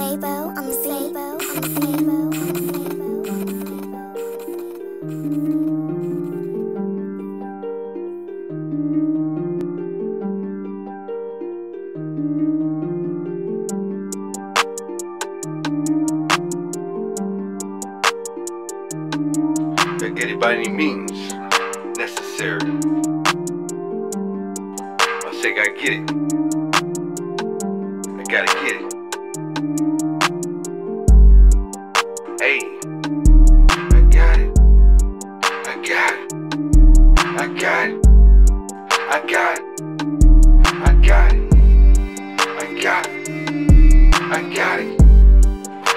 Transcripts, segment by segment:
Sabo on the Sabo on the Sabo on the Sabo on the Sabo Spaghetti by any means necessary. I say I get it. I gotta get it. Hey, I got it. I got it. I got it. I got it. I got it. I got it. I got it.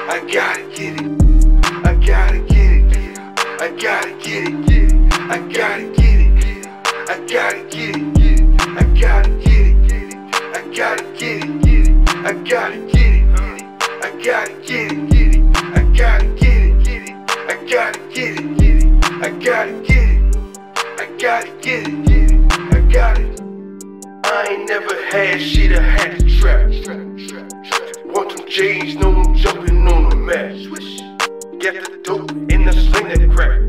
I gotta get it. I gotta get it. I gotta get it, get it. I gotta get it, get it. I gotta get it, get it. I gotta get it, get it. I gotta get it, get it. I gotta get it, get it. I gotta get it, get it. I gotta get it, get it. I gotta get it, get it. I gotta get it. I gotta get it, get it. I got it. I ain't never had shit, I had to trap. Want them J's, know I'm jumping on the mat. Get the dope and I sling that crack.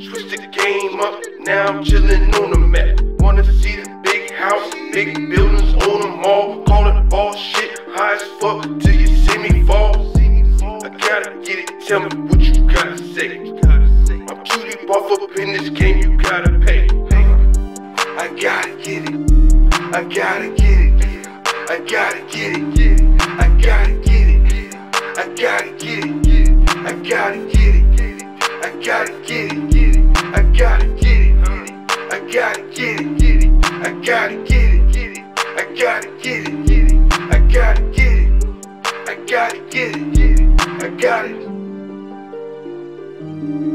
Switch the game up, now I'm chillin' on the map. Wanna see the big house, big buildings on the mall. Call it bullshit, high as fuck till you see me fall. I gotta get it, tell me what you gotta say. I'm cutie buff up in this game, you gotta pay. I gotta get it, I gotta get it, I gotta get it, I gotta get it, I gotta get it. I gotta get it, get it. I gotta get it, get it. I gotta get it, get it. I gotta get it, get it. I gotta get it, get it. I gotta get it, get it. I gotta get it. I gotta get it, get it. I gotta.